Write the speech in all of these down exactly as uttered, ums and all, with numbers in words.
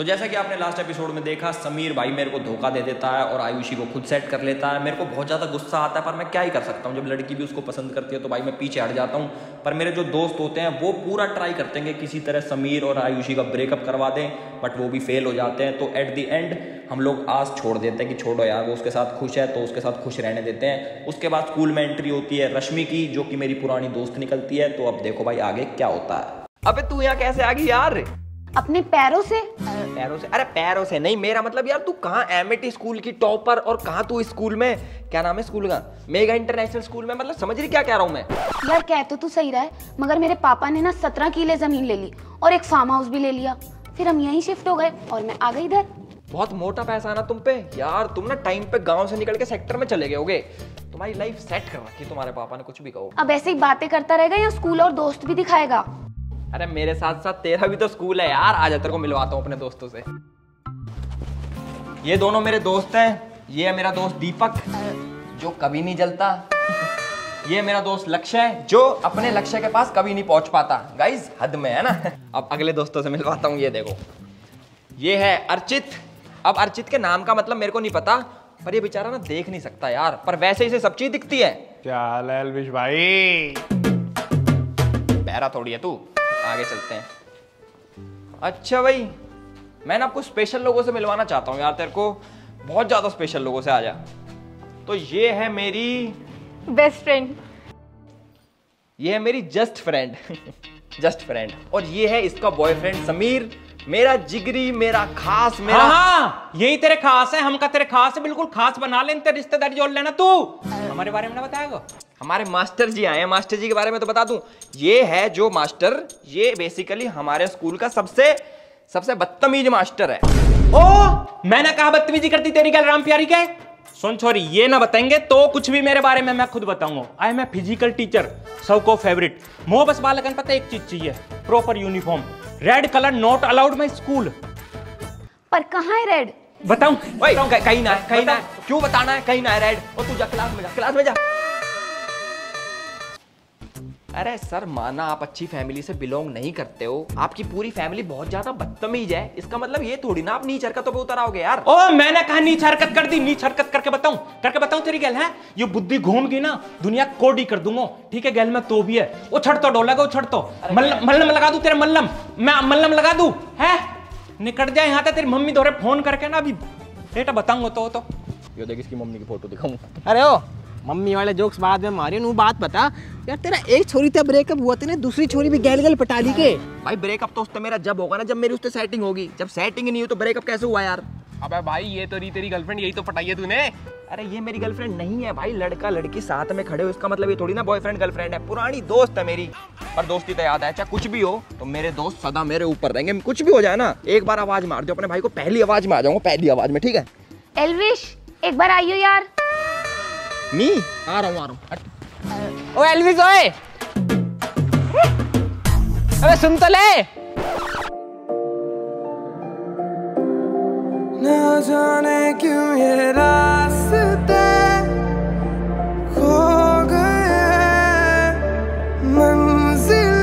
तो जैसा कि आपने लास्ट एपिसोड में देखा, समीर भाई मेरे को धोखा दे देता है और आयुषी को खुद सेट कर लेता है। मेरे को बहुत ज़्यादा गुस्सा आता है, पर मैं क्या ही कर सकता हूँ। जब लड़की भी उसको पसंद करती है तो भाई मैं पीछे हट जाता हूँ, पर मेरे जो दोस्त होते हैं वो पूरा ट्राई करते हैं कि किसी तरह समीर और आयुषी का ब्रेकअप करवा दें, बट वो भी फेल हो जाते हैं। तो एट दी एंड हम लोग आस छोड़ देते हैं कि छोड़ो यार, वो उसके साथ खुश है तो उसके साथ खुश रहने देते हैं। उसके बाद स्कूल में एंट्री होती है रश्मि की, जो कि मेरी पुरानी दोस्त निकलती है। तो अब देखो भाई आगे क्या होता है। अबे तू यहाँ कैसे आ गई यार? अपने पैरों से पैरों से अरे पैरों से नहीं, मेरा मतलब यार तू कहाँ एमिटी स्कूल की टॉपर और कहाँ तू स्कूल में, क्या नाम है स्कूल का, मेगा इंटरनेशनल स्कूल में। मतलब समझ रही क्या कह रहा हूँ मैं? यार कह तो तू सही रहा है, मगर मेरे पापा ने ना सत्रह किले जमीन ले ली और एक फार्म हाउस भी ले लिया, फिर हम यहीं शिफ्ट हो गए और मैं आ गई इधर। बहुत मोटा पैसा है ना तुम पे यार। तुम ना टाइम पे गांव से निकल के सेक्टर में चले गए होगे। तुम्हारी लाइफ सेट कर रखी है तुम्हारे पापा ने, कुछ भी कहो। अब ऐसे ही बातें करता रहेगा या स्कूल और दोस्त भी दिखाएगा? अरे मेरे साथ साथ तेरा भी तो स्कूल है यार। आज तेरे को मिलवाता हूँ अपने दोस्तों से। ये दोनों मेरे दोस्त हैं। ये है मेरा दोस्त दीपक जो कभी नहीं जलता। ये मेरा दोस्त लक्ष्य जो अपने लक्ष्य के पास कभी नहीं पहुँच पाता। गाइज हद में है ना। अब अगले दोस्तों से मिलवाता हूँ। ये देखो, ये है अर्चित। अब अर्चित के नाम का मतलब मेरे को नहीं पता, पर ये बेचारा ना देख नहीं सकता यार, पर वैसे ही से सब चीज दिखती है। क्या हाल है एल्विश भाई? बहरा थोड़ी है तू। आगे चलते हैं। अच्छा भाई, मैं ना आपको स्पेशल लोगों से मिलवाना चाहता हूँ यार, तेरे को बहुत ज्यादा स्पेशल लोगों से। आजा। तो ये है मेरी बेस्ट फ्रेंड, ये है मेरी जस्ट फ्रेंड जस्ट फ्रेंड, और ये है इसका बॉयफ्रेंड समीर, मेरा जिगरी, मेरा खास, मेरा। हाँ, यही तेरे खास है, हमका तेरे खास है। बिल्कुल खास बना ले, तेरे रिश्तेदारी जोड़ लेना तू। हमारे बारे में ना बताएगा। हमारे मास्टर जी आए हैं। मास्टर जी के बारे में तो बता दूं, ये है जो मास्टर, ये बेसिकली हमारे स्कूल का सबसे सबसे बदतमीज मास्टर है। ओ मैंने कहा बदतमीजी करती तेरी गल राम प्यारी के? सुन छोरी, ये ना बताएंगे तो कुछ भी मेरे बारे में मैं खुद बताऊंगा। I am a physical teacher, सबको फेवरेट। मोह बस बालकन पता एक चीज चाहिए, proper uniform. Red colour not allowed my school. पर कहाँ है रेड? बताऊं? कहीं ना है, कहीं ना है। क्यों बताना है? कहीं ना है रेड। और तू जा क्लास में जा, क्लास में जा। अरे सर, माना आप अच्छी फैमिली से बिलोंग नहीं करते हो, आपकी पूरी फैमिली बहुत ज्यादा बदतमीज है, इसका मतलब ये थोड़ी ना आप नीच हरकतों पे उतर आओगे यार। ओ मैंने कहा नीच हरकत कर दी? नीच हरकत करके बताऊं करके बताऊं तेरी गैल है? ये बुद्धि घूम गई ना, दुनिया कोडी कर दूंगा। ठीक है गैल में तो भी है। वो छड़तो डोला को छड़तो, मल्लम लगा दू तेरे, मल्लम मैं मल्लम लगा दू है, निकट जाए यहाँ। तेरी मम्मी दोहरे फोन करके ना अभी बेटा बताऊंगा तो तो ये देख, इसकी मम्मी की फोटो दिखाऊंगा। अरे ओ मम्मी वाले जोक्स बाद में मारे, नू बात बता यार, तेरा एक छोरी था ब्रेकअप हुआ था ना, दूसरी छोरी भी गैल गैल पटा ली के। भाई ब्रेकअप तो उससे मेरा जब होगा ना, जब मेरी उससे सेटिंग होगी। जब सेटिंग ही नहीं हो तो ब्रेकअप कैसे हुआ यार? अबे भाई ये तो नहीं तेरी गर्लफ्रेंड, यही तो पटाई है तूने। अरे ये मेरी गर्लफ्रेंड नहीं है भाई, लड़का लड़की साथ में खड़े हो, इसका मतलब ये थोड़ी ना बॉयफ्रेंड गर्लफ्रेंड है। पुरानी दोस्त है मेरी, पर दोस्ती तो याद है, चाहे कुछ भी हो तो मेरे दोस्त सदा मेरे ऊपर रहेंगे। कुछ भी हो जाए ना, एक बार आवाज मार दो अपने भाई को, पहली आवाज में आ जाऊंगा, पहली आवाज में। ठीक है एल्विश, एक बार आइयो यार। मी आ रहा हूँ आ रहा हूँ। ओ एल्विश ओए, अबे सुन तो ले। ना जाने क्यों ये रास्ते खो गए, मंजिल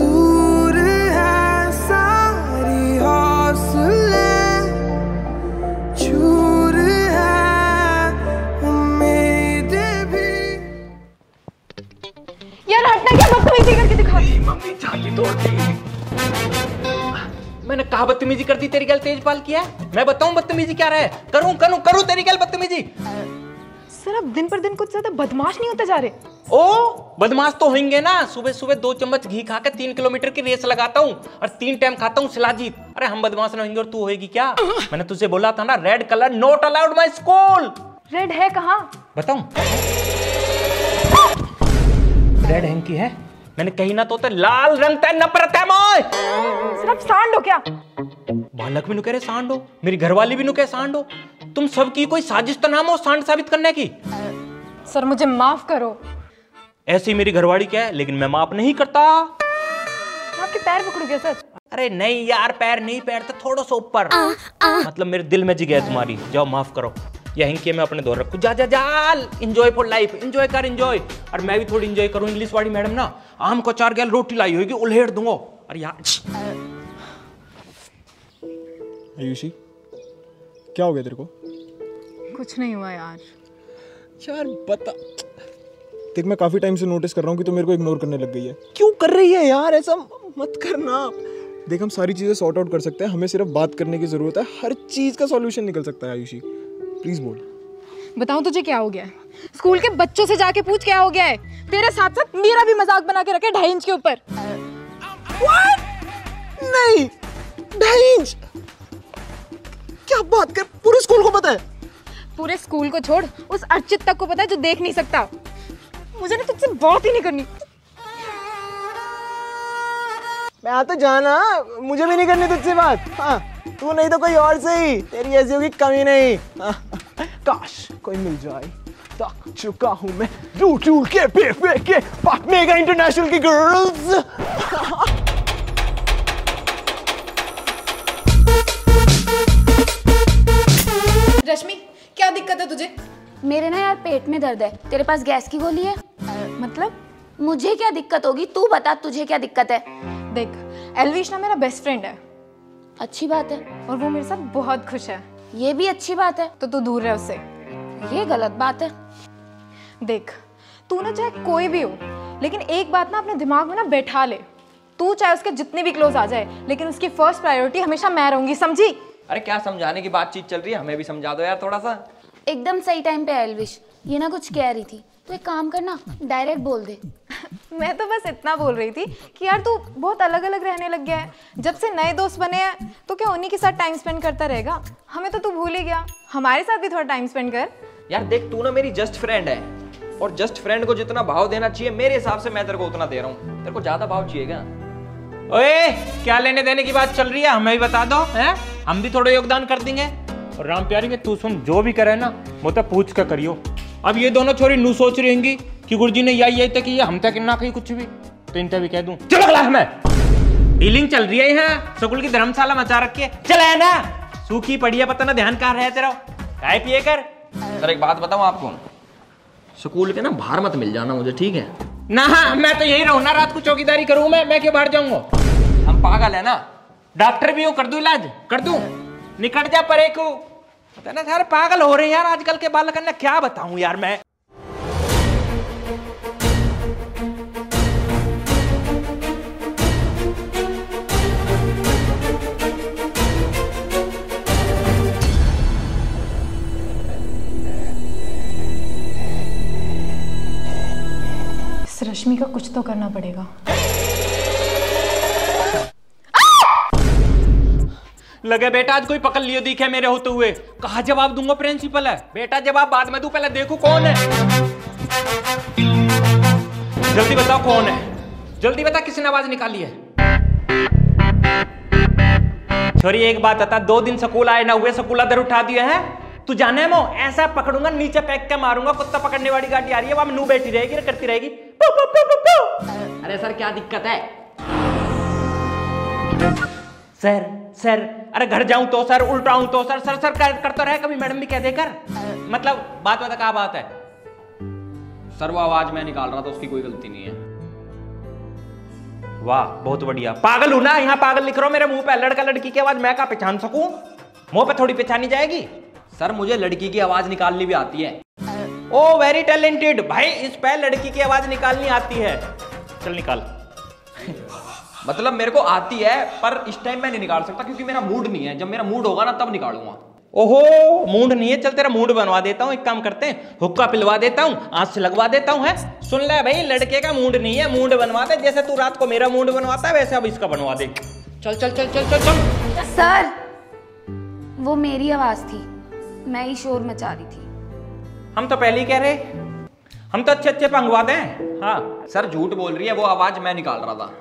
दूर है, सारी हौसले छू। मैंने कहा बदतमीजी करती तेरी गल तेजपाल किया? मैं बताऊं बदतमीजी क्या रहे? करूं करूं करूं तेरी गल बदतमीजी। सर अब दिन पर दिन कुछ ज्यादा बदमाश नहीं होते जा रहे? ओ बदमाश तो होंगे ना। सुबह सुबह दो चम्मच घी खा के तीन किलोमीटर की रेस लगाता हूँ और तीन टाइम खाता हूँ शिलाजीत। अरे हम बदमाश ना होंगे और तू होगी क्या? मैंने तुझे बोला था ना, red colour not allowed my school. Red है कहाँ बताऊँ? रेड हैंग की है, मैंने कही ना तो, तो लाल रंग ते नफरत है मोय। सिर्फ सांड हो क्या? बालक भी नु कह रहे सांड हो, मेरी घरवाली भी नु कहे सांड हो। तुम सबकी कोई साजिश तो नाम हो सांड साबित करने की? सर मुझे माफ करो। ऐसी मेरी घरवाली क्या है, लेकिन मैं माफ नहीं करता। आपके पैर पकड़ गया सर। अरे नहीं यार, पैर नहीं, पैर तो थोड़ा सा ऊपर, मतलब मेरे दिल में जी गया तुम्हारी। जाओ माफ करो, यहीं के मैं अपने दौर रखूँ। जा जा जाल, एंजॉय फॉर लाइफ, एंजॉय कर एंजॉय। और मैं भी थोड़ी एंजॉय करूँ। इंग्लिश वाली मैडम ना आम को चार गैल रोटी लाई होगी, उल्हेड़ दूंगा। और यार आयुषी, क्या हो गया तेरे को? कुछ नहीं हुआ यार। यार बता, देख मैं काफ़ी टाइम से नोटिस कर रहा हूँ कि तू तो मेरे को इग्नोर करने लग गई है। क्यों कर रही है यार? ऐसा मत करना। देख हम सारी चीज़ें सॉर्ट आउट कर सकते हैं, हमें सिर्फ बात करने की ज़रूरत है। हर चीज़ का सॉल्यूशन निकल सकता है। आयुषी प्लीज़ बोल। बताओ तुझे क्या हो गया है? स्कूल के बच्चों से जाके पूछ क्या हो गया है। तेरे साथ साथ मेरा भी मजाक बना के रखे ढाई इंच के ऊपर। What? नहीं, ढाई इंच? क्या बात कर, पूरे स्कूल को पता है। पूरे स्कूल को छोड़ उस अर्चित तक को पता है जो देख नहीं सकता। मुझे ना तुझसे बात ही नहीं करनी। मैं आ तो जाना, मुझे भी नहीं करनी तुझसे बात। हाँ, तू नहीं तो कोई और से ही। तेरी ऐसी होगी कमी नहीं। हाँ, काश कोई मिल जाए। तक चुका हूँ मैं झूठ झूठ के पेपर के पार्ट में का इंटरनेशनल की गर्ल्स। रश्मि, क्या दिक्कत है तुझे? मेरे ना यार पेट में दर्द है। तेरे पास गैस की गोली है? आ, मतलब मुझे क्या दिक्कत होगी? तू बता तुझे क्या दिक्कत है। देख एल्विश ना मेरा बेस्ट फ्रेंड है। अच्छी बात है। और वो मेरे साथ बहुत खुश है। ये भी अच्छी बात है। तो तू दूर रह उससे। ये गलत बात है। देख तू ना चाहे कोई भी हो, लेकिन एक बात ना अपने दिमाग में ना बैठा ले। तू चाहे उसके जितने भी क्लोज आ जाए, लेकिन उसकी फर्स्ट प्रायोरिटी हमेशा मैं रहूंगी, समझी? अरे क्या समझाने की बातचीत चल रही है, हमें भी समझा दो यार थोड़ा सा। एकदम सही टाइम पे एल्विश, ये ना कुछ कह रही थी तो एक काम करना, डायरेक्ट बोल दे। मैं तो बस इतना बोल रही थी कि यार तू बहुत अलग अलग रहने लग गया है। जब से नए दोस्त बने हैं तो क्या उन्हीं के साथ टाइम स्पेंड करता रहेगा? हमें तो तू भूल ही गया, हमारे साथ भी थोड़ा टाइम स्पेंड कर यार। देख तू ना मेरी जस्ट फ्रेंड है, और जस्ट फ्रेंड को जितना भाव देना चाहिए मेरे हिसाब से मैं तेरे को उतना दे रहा हूँ। तेरे को ज्यादा भाव चाहिएगा। ओए क्या लेने देने की बात चल रही है, हमें भी बता दो है? हम भी थोड़ा योगदान कर देंगे। और राम प्यारी के तू सुन, जो भी करे ना वो तो पूछ कर करियो। अब ये दोनों छोरी नू सोच रही होंगी कि गुरुजी ने यही यही तक कि ये हम तक ना कही कुछ भी, तो इन तक भी कह दूं चलो क्लास में। डीलिंग चल रही है यहाँ, स्कूल की धर्मशाला मचा रखी है। चले ना सूखी पड़ी है, पता ना ध्यान कहाँ रहे तेरा। चाय पिए कर। सर एक बात बताऊँ आपको, स्कूल के ना बाहर मत मिल जाना मुझे, ठीक है ना? हाँ मैं तो यही रहूँ ना, रात को चौकीदारी करूँ मैं मैं क्यों बाहर जाऊँगा? हम पागल है ना, डॉक्टर भी हो, कर दूं इलाज कर दूं? निकट जा परे को। पता ना सारे पागल हो रहे हैं यार आजकल के बालक, ना क्या बताऊं यार मैं। इस रश्मि का कुछ तो करना पड़ेगा। लगे बेटा आज कोई पकड़ लियो दिखे मेरे होते हुए। कहा जवाब दूंगा प्रिंसिपल है। बेटा जवाब बाद में दूं, पहले देखो कौन है। जल्दी बताओ कौन है, जल्दी बता किसने आवाज निकाली है। छोरी एक बात बता, दो दिन स्कूल आए ना हुए, स्कूल अदर उठा दिया है। तू जाने मो ऐसा पकड़ूंगा नीचे फेंक के मारूंगा। कुत्ता पकड़ने वाली गाड़ी आ रही है, वहां नू बैठी रहेगी करती रहेगी पु, पु, पु, पु, पु। अरे सर क्या दिक्कत है? सर सर अरे घर जाऊं तो सर, उल्टा हूं तो सर, सर सर कर, करता रहे। कभी मैडम भी कह देकर मतलब बात बात क्या बात है सर? वो आवाज मैं निकाल रहा था, उसकी कोई गलती नहीं है। वाह बहुत बढ़िया। पागल हूं ना, यहाँ पागल लिख रहा हूं। मेरे मुंह पे लड़का लड़की की आवाज मैं क्या पहचान सकूं? मुंह पे थोड़ी पहचानी जाएगी। सर मुझे लड़की की आवाज निकालनी भी आती है। ओ वेरी टैलेंटेड भाई, इस पे लड़की की आवाज निकालनी आती है। चल निकाल। मतलब मेरे को आती है, पर इस टाइम मैं नहीं निकाल सकता क्योंकि मेरा मूड नहीं है। जब मेरा मूड होगा ना तब निकालूंगा। ओहो मूड नहीं है, चल तेरा मूड बनवा देता हूँ। एक काम करते हैं, हुक्का पिलवा देता हूँ, आँख से लगवा देता हूँ। है सुन ले भाई, लड़के का मूड नहीं है, मूड बनवा दे। जैसे तू रात को मेरा मूड बनवाता है वैसे अब इसका बनवा दे। चल चल चल चल चल चल। सर वो मेरी आवाज थी, मैं ही शोर मचा रही थी। हम तो पहले ही कह रहे, हम तो अच्छे अच्छे पंगवा दे। हाँ सर झूठ बोल रही है, वो आवाज मैं निकाल रहा था।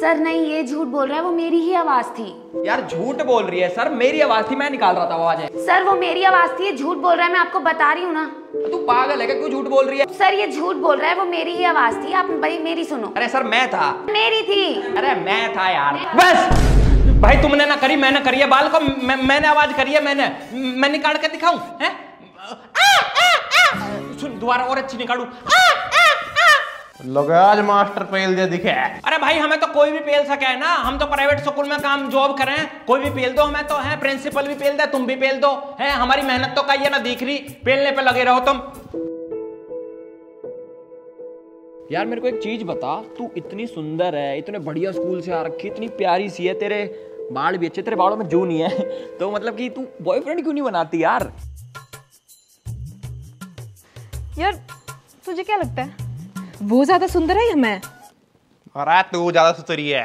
सर नहीं ये झूठ बोल रहा है, वो मेरी ही आवाज थी। यार झूठ बोल रही है सर, मेरी आवाज थी, मैं निकाल रहा था आवाज। सर वो मेरी आवाज थी, झूठ बोल रहा है, मैं आपको बता रही हूँ ना। तू पागल है क्या, क्यों झूठ बोल रही है? सर ये झूठ बोल रहा है, वो मेरी ही आवाज थी। आप भाई मेरी सुनो। अरे सर मैं था, मेरी थी। अरे मैं था यार। बस भाई तुमने ना करी, मैंने करी है। बाल को मैं, मैंने आवाज करी है, मैंने मैं निकाल के दिखाऊं? दोबारा और अच्छी निकालू? लोगराज मास्टर पेल दे दिखे। अरे भाई हमें तो कोई भी पेल सके है ना, हम तो प्राइवेट स्कूल में काम जॉब करें, कोई भी पेल दो हमें तो है, प्रिंसिपल भी पेल दे, तुम भी पेल दो है, हमारी मेहनत तो कही है ना दिख रही, पेलने पे लगे रहो तुम। यार मेरे को एक चीज बता, तू इतनी सुंदर है, इतने बढ़िया स्कूल से आ रखी, इतनी प्यारी सी है, तेरे बाल भी अच्छे, तेरे बालों में जू नहीं है, तो मतलब कि तू बॉयफ्रेंड क्यों नहीं बनाती यार? यार तुझे क्या लगता है वो ज्यादा सुंदर है या मैं? अरे तू ज्यादा सुंदरी है।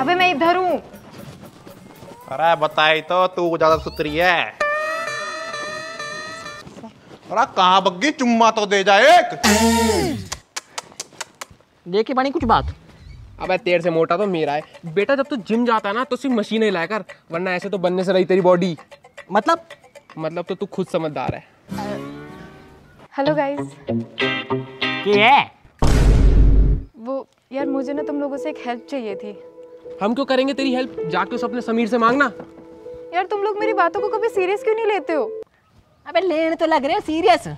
अबे मैं इधर हूँ। अरे बताई तो, तू ज्यादा सुंदरी है। अरे कहाँ बग्गी, चुम्मा तो दे जा एक। देखे बनी कुछ बात? अबे तेरे से मोटा तो मेरा है बेटा, जब तू जिम जाता है ना तो सिर्फ मशीनें हिलाया कर, वरना ऐसे तो बनने से रही तेरी बॉडी। मतलब मतलब तो तू खुद समझदार है। हेलो गाइस, क्या है वो? यार मुझे ना तुम लोगों से एक हेल्प चाहिए थी। हम क्यों करेंगे तेरी हेल्प, जाके उस अपने समीर से मांगना। यार तुम लोग मेरी बातों को कभी सीरियस क्यों नहीं लेते हो? अबे लेने तो लग रहे हो सीरियस,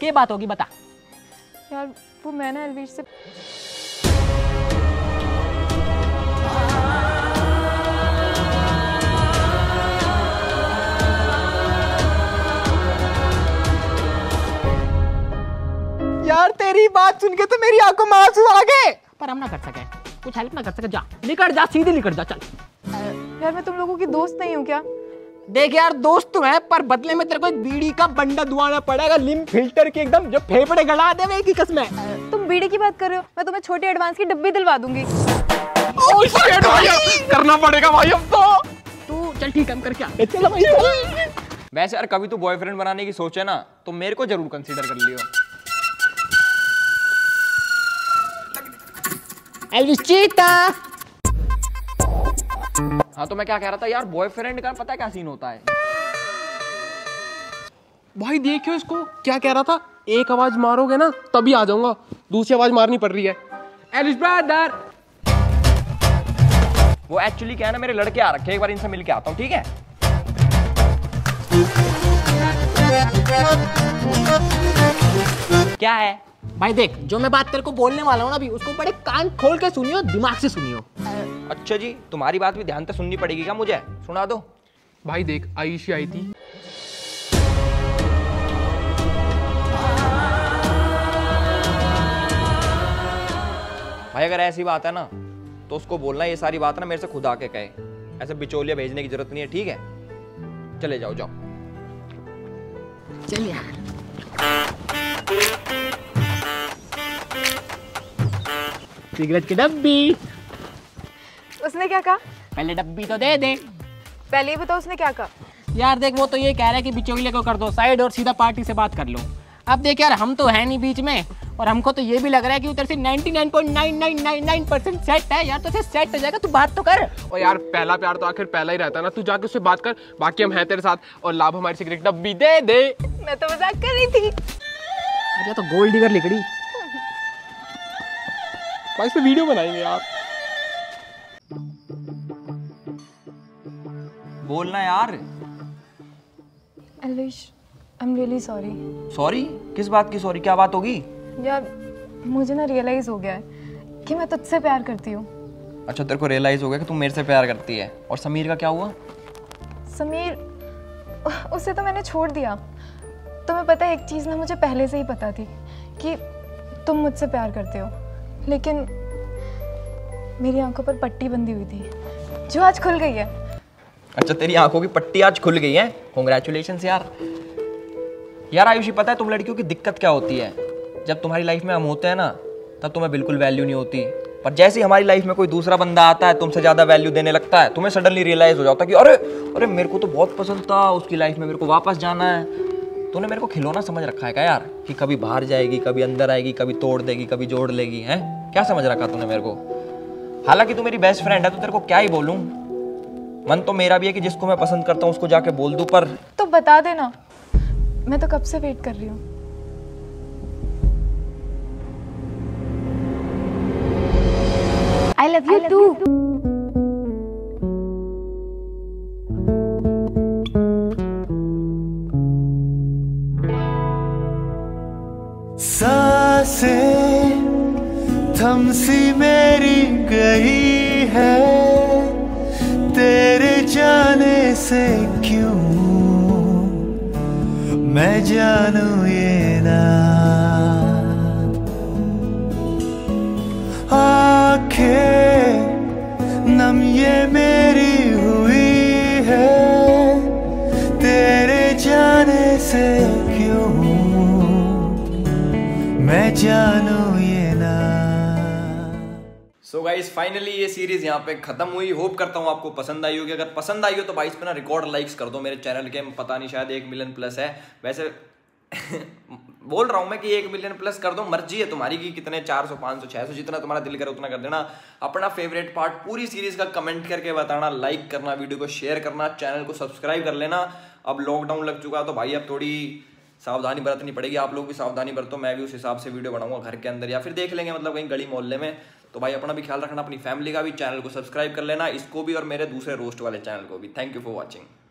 क्या बात होगी बता। यार वो मैं ना एल्विश से यार, तेरी बात सुन के तो मेरी आंखों में आंसू आ गए, पर हम ना कर सके, कुछ हेल्प ना कर सके, जा निकल जा, सीधे निकल जा, चल। यार मैं तुम लोगों की दोस्त नहीं हूँ क्या? देख यार दोस्त तो है, पर बदले में तेरे को एक बीड़ी का बंडा दुआना पड़ेगा, लिम फिल्टर के एकदम जो फेफड़े गला दे वे की कसम है। तुम बीड़ी की बात कर रहे हो, मैं तुम्हें छोटे एडवांस की डब्बी दिलवा दूंगी। ओह शिट भाई, करना पड़ेगा भाई अब तो। तू चल ठीक है, हम करके आते हैं, चलो भाई। वैसे यार कभी तू बॉयफ्रेंड बनाने की सोचे ना तो मेरे को जरूर कंसीडर कर लियो। हाँ तो मैं क्या कह रहा था यार, बॉयफ्रेंड का पता है क्या सीन होता है? भाई देखियो इसको, क्या कह रहा था, एक आवाज मारोगे ना तभी आ जाऊंगा, दूसरी आवाज मारनी पड़ रही है। एलिश ब्रदर वो एक्चुअली क्या है ना, मेरे लड़के आ रखे, एक बार इनसे मिल के आता हूँ ठीक है? क्या है भाई देख, जो मैं बात तेरे को बोलने वाला हूँ ना अभी, उसको बड़े कान खोल के सुनियो, दिमाग से सुनियो। अच्छा जी, तुम्हारी बात भी ध्यान से सुननी पड़ेगी क्या मुझे? सुना दो भाई। देख आयशी आई थी, भाई अगर ऐसी बात है ना तो उसको बोलना ये सारी बात ना मेरे से खुद आके कहे, ऐसे बिचौलिया भेजने की जरूरत नहीं है ठीक है? चले जाओ जाओ, चल यार। सिगरेट की डब्बी, उसने क्या कहा? पहले डब्बी तो दे दे। पहले ये बताओ उसने क्या कहा? यार देख वो तो ये कह रहा है कि बिचौलिए को कर दो साइड और सीधा पार्टी से बात कर लो। अब देख यार हम तो है नहीं बीच में, और हमको तो ये भी लग रहा है कि उधर से निन्यानवे point nine nine nine nine percent set है यार, तो से सेट हो जाएगा, तू बात तो कर। और यार पहला प्यार तो आखिर पहला ही रहता है ना, तू जाके उससे बात कर, बाकी हम हैं तेरे साथ, और लाभ हमारी सिगरेट डब्बी दे दे। मैं तो मजाक कर रही थी। अरे तो गोल्ड डिगर लिकड़ी भाई, इस पे वीडियो बनाएंगे यार। बोलना यार। Elvish, I am really sorry. Sorry? किस बात की सॉरी? क्या बात होगी? यार मुझे ना रियलाइज हो गया है कि मैं तुझसे प्यार करती हूँ। अच्छा तेरे को रियलाइज हो गया कि तुम मेरे से प्यार करती है, और समीर का क्या हुआ? समीर, उसे तो मैंने छोड़ दिया। तुम्हें पता है एक चीज ना मुझे पहले से ही पता थी कि तुम मुझसे प्यार करते हो, लेकिन मेरी आंखों पर पट्टी बंधी हुई थी जो आज खुल गई है। अच्छा तेरी आंखों की पट्टी आज खुल गई है, कांग्रेचुलेशंस यार। यार आयुषी पता है तुम लड़कियों की दिक्कत क्या होती है, जब तुम्हारी लाइफ में हम होते हैं ना तब तुम्हें बिल्कुल वैल्यू नहीं होती, पर जैसे ही हमारी लाइफ में कोई दूसरा बंदा आता है तुमसे ज़्यादा वैल्यू देने लगता है, तुम्हें सडनली रियलाइज हो जाता है कि अरे अरे मेरे को तो बहुत पसंद था, उसकी लाइफ में मेरे को वापस जाना है। तूने मेरे को खिलौना समझ रखा है क्या यार, कि कभी बाहर जाएगी, कभी अंदर आएगी, कभी तोड़ देगी, कभी जोड़ लेगी, हैं क्या समझ रखा तूने मेरे को? हालांकि तू मेरी बेस्ट फ्रेंड है तो तेरे को क्या ही बोलूं, मन तो मेरा भी है कि जिसको मैं पसंद करता हूँ उसको जाके बोल दूं, पर तो बता देना, मैं तो कब से वेट कर रही हूँ। I love you too. कसम सी मेरी गई है तेरे जाने से क्यों, मैं जानू ये ना। आंखें नम ये मेरी हुई है तेरे जाने से क्यों, मैं जानू ये ना। सो गाइस फाइनली ये सीरीज यहाँ पे खत्म हुई। होप करता हूँ आपको पसंद आई होगी। अगर पसंद आई हो तो भाई इस पे ना रिकॉर्ड लाइक्स कर दो मेरे चैनल के। पता नहीं शायद एक मिलियन प्लस है वैसे बोल रहा हूँ मैं कि एक मिलियन प्लस कर दो, मर्जी है तुम्हारी कि कितने चार सौ पाँच सौ छह सौ जितना तुम्हारा दिल करे उतना कर देना। अपना फेवरेट पार्ट पूरी सीरीज का कमेंट करके बताना, लाइक करना, वीडियो को शेयर करना, चैनल को सब्सक्राइब कर लेना। अब लॉकडाउन लग चुका है तो भाई अब थोड़ी सावधानी बरतनी पड़ेगी। आप लोग भी सावधानी बरतो, मैं भी उस हिसाब से वीडियो बनाऊंगा घर के अंदर या फिर देख लेंगे मतलब कहीं गली मोहल्ले में। तो भाई अपना भी ख्याल रखना, अपनी फैमिली का भी। चैनल को सब्सक्राइब कर लेना, इसको भी और मेरे दूसरे रोस्ट वाले चैनल को भी। Thank you for watching.